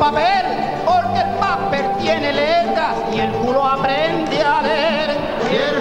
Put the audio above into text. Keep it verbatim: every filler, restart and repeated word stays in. Papel, porque el papel tiene letras y el culo aprende a leer.